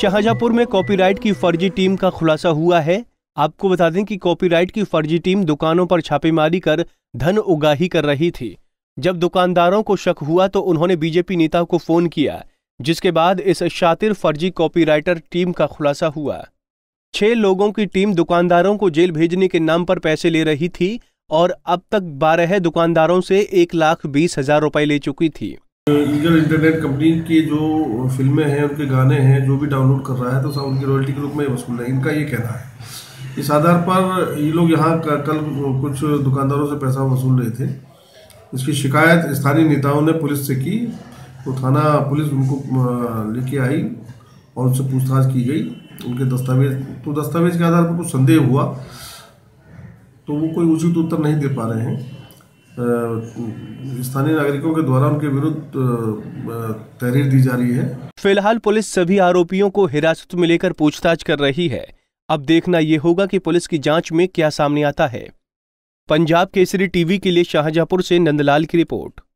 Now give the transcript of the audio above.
शाहजहांपुर में कॉपीराइट की फर्जी टीम का खुलासा हुआ है। आपको बता दें कि कॉपीराइट की फर्जी टीम दुकानों पर छापेमारी कर धन उगाही कर रही थी। जब दुकानदारों को शक हुआ तो उन्होंने बीजेपी नेता को फोन किया, जिसके बाद इस शातिर फर्जी कॉपीराइटर टीम का खुलासा हुआ। 6 लोगों की टीम दुकानदारों को जेल भेजने के नाम पर पैसे ले रही थी और अब तक 12 दुकानदारों से 1,20,000 रुपए ले चुकी थी। लीगल इंटरनेट कंपनी के जो फिल्में हैं, उनके गाने हैं, जो भी डाउनलोड कर रहा है तो सब उनकी रॉयल्टी के रूप में वसूल है, इनका ये कहना है। इस आधार पर ये लोग यहाँ कल कुछ दुकानदारों से पैसा वसूल रहे थे। इसकी शिकायत स्थानीय नेताओं ने पुलिस से की तो थाना पुलिस उनको लेके आई और उनसे पूछताछ की गई। उनके दस्तावेज के आधार पर कुछ संदेह हुआ तो वो कोई उचित उत्तर नहीं दे पा रहे हैं। स्थानीय नागरिकों के द्वारा उनके विरुद्ध तहरीर दी जा रही है। फिलहाल पुलिस सभी आरोपियों को हिरासत में लेकर पूछताछ कर रही है। अब देखना ये होगा कि पुलिस की जांच में क्या सामने आता है। पंजाब केसरी टीवी के लिए शाहजहांपुर से नंदलाल की रिपोर्ट।